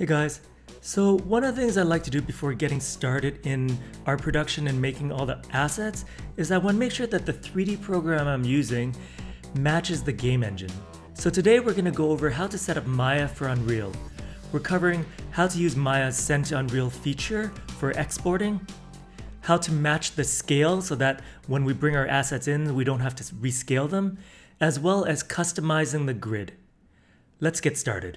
Hey guys, so one of the things I like to do before getting started in art production and making all the assets is I want to make sure that the 3D program I'm using matches the game engine. So today we're going to go over how to set up Maya for Unreal. We're covering how to use Maya's Send to Unreal feature for exporting, how to match the scale so that when we bring our assets in we don't have to rescale them, as well as customizing the grid. Let's get started.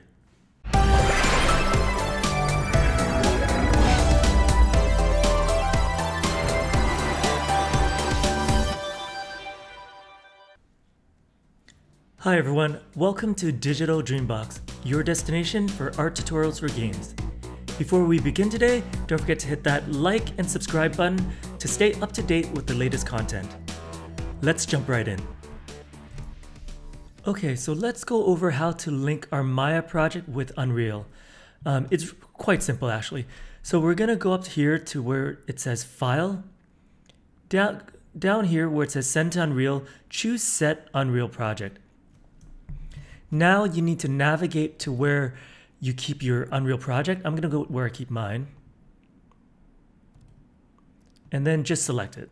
Hi everyone, welcome to Digital Dreambox, your destination for art tutorials for games. Before we begin today, don't forget to hit that like and subscribe button to stay up to date with the latest content. Let's jump right in. Okay, so let's go over how to link our Maya project with Unreal. It's quite simple actually. So we're gonna go up here to where it says File, down here where it says Send to Unreal, choose Set Unreal Project. Now you need to navigate to where you keep your Unreal project. I'm gonna go where I keep mine. And then just select it.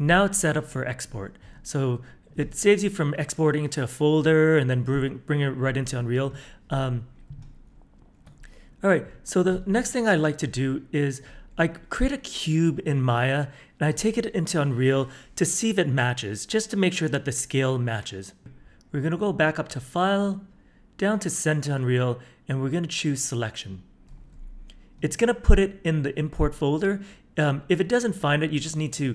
Now it's set up for export. So it saves you from exporting it to a folder and then bring it right into Unreal. All right, so the next thing I like to do is I create a cube in Maya and I take it into Unreal to see if it matches, just to make sure that the scale matches. We're gonna go back up to File, down to Send to Unreal, and we're gonna choose Selection. It's gonna put it in the import folder. If it doesn't find it, you just need to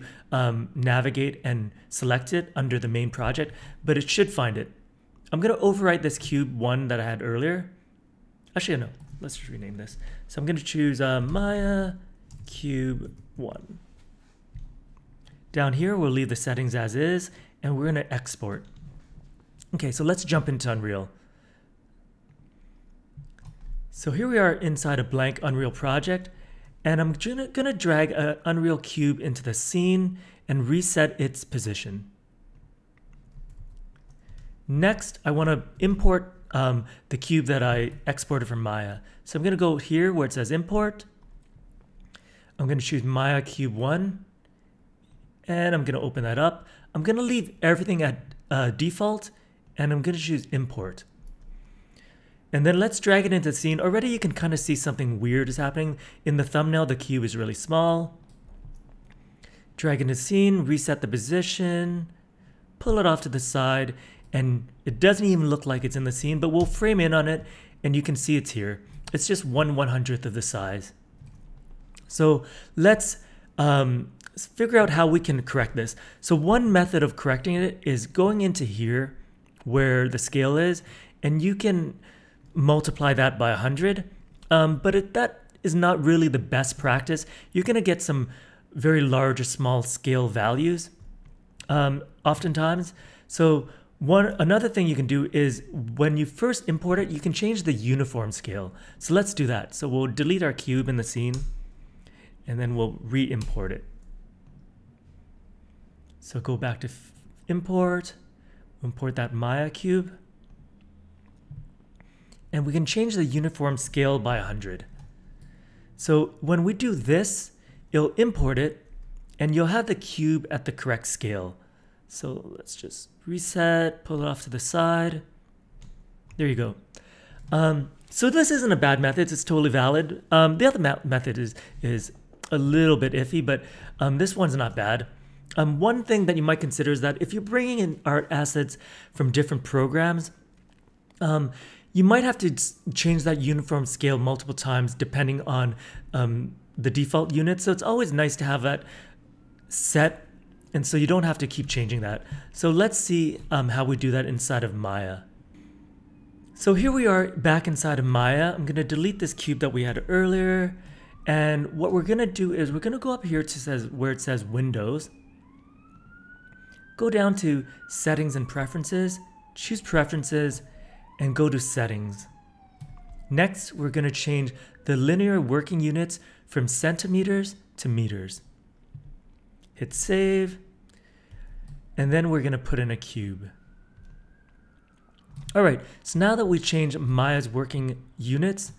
navigate and select it under the main project, but it should find it. I'm gonna overwrite this cube one that I had earlier. Actually, no, let's just rename this. So I'm gonna choose Maya Cube 1. Down here, we'll leave the settings as is, and we're gonna export. Okay, so let's jump into Unreal. So here we are inside a blank Unreal project, and I'm gonna drag an Unreal cube into the scene and reset its position. Next, I wanna import the cube that I exported from Maya. So I'm gonna go here where it says Import. I'm gonna choose Maya Cube 1, and I'm gonna open that up. I'm gonna leave everything at default, and I'm going to choose Import. And then let's drag it into the scene. Already you can kind of see something weird is happening. In the thumbnail, the cube is really small. Drag into the scene, reset the position, pull it off to the side, and it doesn't even look like it's in the scene, but we'll frame in on it, and you can see it's here. It's just 1/100th of the size. So let's figure out how we can correct this. So one method of correcting it is going into here, where the scale is, and you can multiply that by 100, but that is not really the best practice. You're gonna get some very large or small scale values oftentimes. So another thing you can do is when you first import it, you can change the uniform scale. So let's do that. So we'll delete our cube in the scene, and then we'll re-import it. So go back to import that Maya cube, and we can change the uniform scale by 100. So when we do this, it'll import it, and you'll have the cube at the correct scale. So let's just reset, pull it off to the side. There you go. So this isn't a bad method, it's totally valid. The other method is a little bit iffy, but this one's not bad. One thing that you might consider is that if you're bringing in art assets from different programs, you might have to change that uniform scale multiple times depending on the default unit. So it's always nice to have that set, and so you don't have to keep changing that. So let's see how we do that inside of Maya. So here we are back inside of Maya. I'm going to delete this cube that we had earlier. And what we're going to do is we're going to go up here to where it says Windows. Go down to Settings and Preferences, choose Preferences, and go to Settings. Next, we're going to change the linear working units from centimeters to meters. Hit Save, and then we're going to put in a cube. All right, so now that we changed Maya's working units,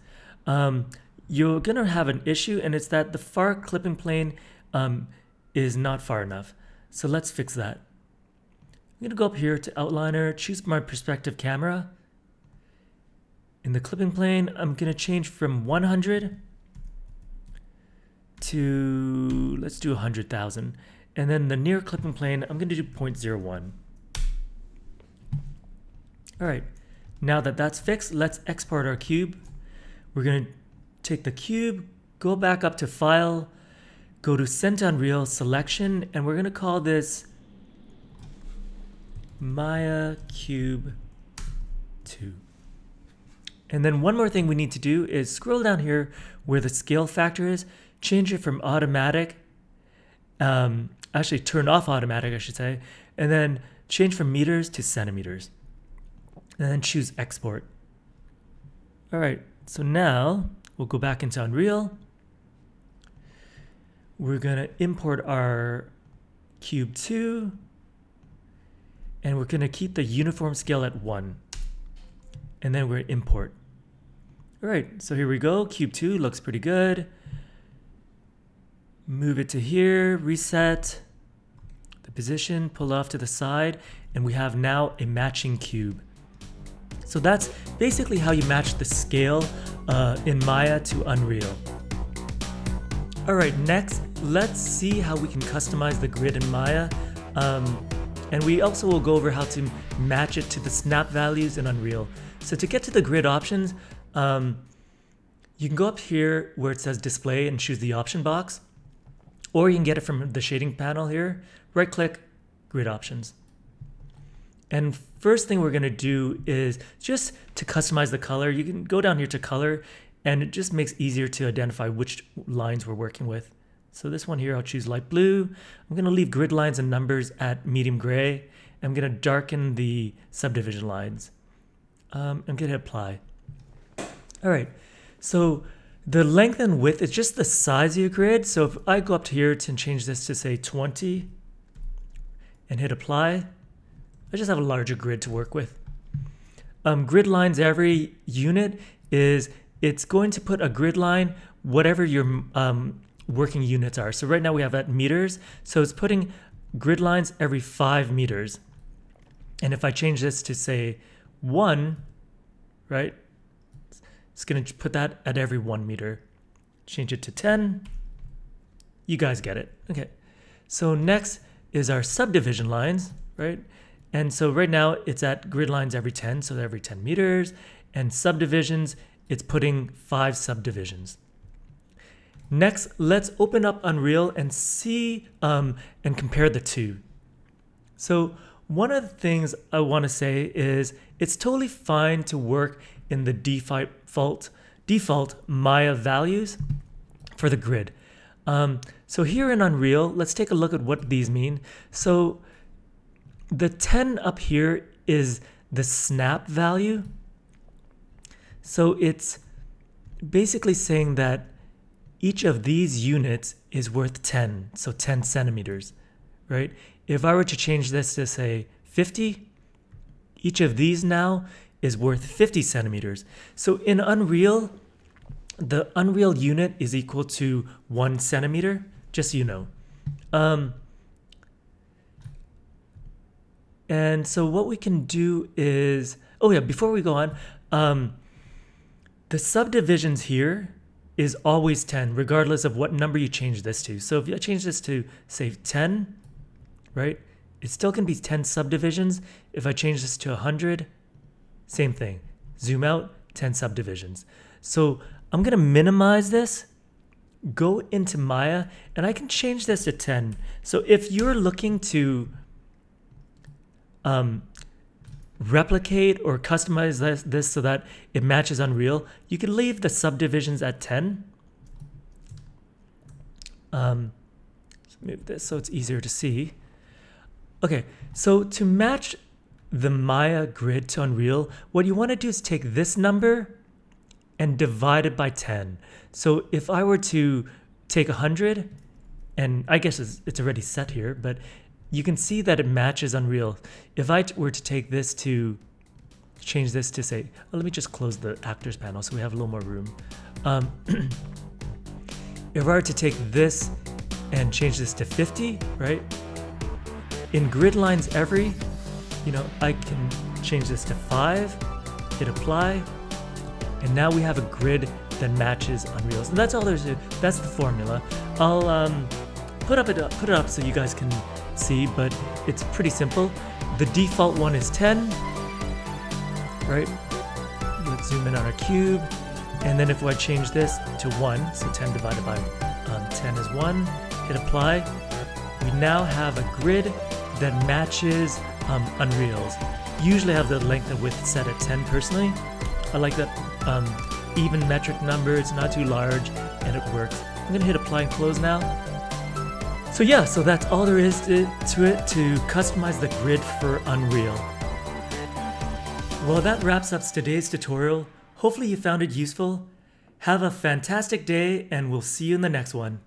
you're going to have an issue, and it's that the far clipping plane is not far enough. So let's fix that. I'm going to go up here to Outliner, choose my perspective camera. In the clipping plane, I'm going to change from 100 to, let's do 100,000. And then the near clipping plane, I'm going to do 0.01. All right, now that that's fixed, let's export our cube. We're going to take the cube, go back up to File, go to Send to Unreal, Selection, and we're going to call this Maya Cube 2. And then one more thing we need to do is scroll down here where the scale factor is, change it from automatic, actually turn off automatic, I should say, and then change from meters to centimeters. And then choose export. All right, so now we'll go back into Unreal. We're gonna import our cube 2, and we're gonna keep the uniform scale at 1. And then we're gonna import. All right, so here we go, cube 2 looks pretty good. Move it to here, reset the position, pull off to the side, and we have now a matching cube. So that's basically how you match the scale in Maya to Unreal. All right, next, let's see how we can customize the grid in Maya. And we also will go over how to match it to the snap values in Unreal. So to get to the grid options, you can go up here where it says display and choose the option box, or you can get it from the shading panel here. Right click, grid options. And first thing we're going to do is just to customize the color. You can go down here to color, and it just makes it easier to identify which lines we're working with. So this one here, I'll choose light blue. I'm going to leave grid lines and numbers at medium gray. I'm going to darken the subdivision lines. I'm going to hit apply. All right, so the length and width is just the size of your grid. So if I go up to here to change this to say 20 and hit apply, I just have a larger grid to work with. Grid lines every unit is, it's going to put a grid line whatever your working units are. So right now we have at meters, so it's putting grid lines every 5 meters. And if I change this to say 1, right, it's going to put that at every 1 meter. Change it to 10. You guys get it. Okay. So next is our subdivision lines, right? And so right now it's at grid lines every 10, so every 10 meters. And subdivisions, it's putting 5 subdivisions. Next, let's open up Unreal and see and compare the two. So one of the things I want to say is it's totally fine to work in the default Maya values for the grid. So here in Unreal, let's take a look at what these mean. So the 10 up here is the snap value. So it's basically saying that each of these units is worth 10, so 10 centimeters, right? If I were to change this to say 50, each of these now is worth 50 centimeters. So in Unreal, the Unreal unit is equal to 1 centimeter, just so you know. And so what we can do is, oh yeah, before we go on, the subdivisions here is always 10, regardless of what number you change this to. So if you change this to, say, 10, right, it still can be 10 subdivisions. If I change this to 100, same thing. Zoom out, 10 subdivisions. So I'm going to minimize this, go into Maya, and I can change this to 10. So if you're looking to replicate or customize this so that it matches Unreal, you can leave the subdivisions at 10. Let's move this so it's easier to see. Okay, so to match the Maya grid to Unreal, what you want to do is take this number and divide it by 10. So if I were to take 100, and I guess it's already set here, but you can see that it matches Unreal. If I were to take this to change this to say, let me just close the actors panel so we have a little more room. If I were to take this and change this to 50, right? In grid lines every, you know, I can change this to 5, hit apply, and now we have a grid that matches Unreal's. And that's all there's to, that's the formula. I'll put it up so you guys can see, but it's pretty simple. The default one is 10, right? Let's zoom in on our cube. And then if I change this to 1, so 10 divided by 10 is 1, hit apply, we now have a grid that matches Unreal's. Usually I have the length and width set at 10 personally. I like that even metric number, it's not too large, and it works. I'm gonna hit apply and close now. So yeah, so that's all there is to customize the grid for Unreal. Well, that wraps up today's tutorial. Hopefully you found it useful. Have a fantastic day, and we'll see you in the next one.